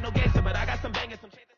ain't no gangster, but I got some bangers, some shit.